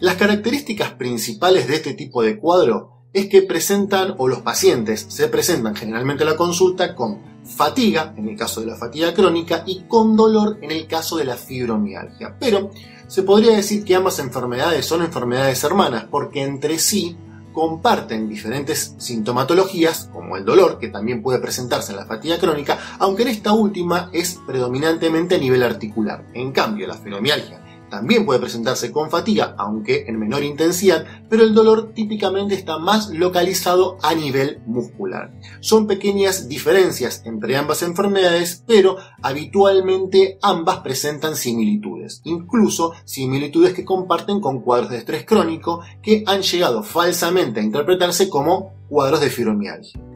Las características principales de este tipo de cuadro es que presentan, o los pacientes se presentan generalmente a la consulta con fatiga, en el caso de la fatiga crónica, y con dolor en el caso de la fibromialgia. Pero se podría decir que ambas enfermedades son enfermedades hermanas porque entre sí comparten diferentes sintomatologías, como el dolor, que también puede presentarse en la fatiga crónica, aunque en esta última es predominantemente a nivel articular. En cambio, la fibromialgia también puede presentarse con fatiga, aunque en menor intensidad, pero el dolor típicamente está más localizado a nivel muscular. Son pequeñas diferencias entre ambas enfermedades, pero habitualmente ambas presentan similitudes, incluso similitudes que comparten con cuadros de estrés crónico que han llegado falsamente a interpretarse como cuadros de fibromialgia.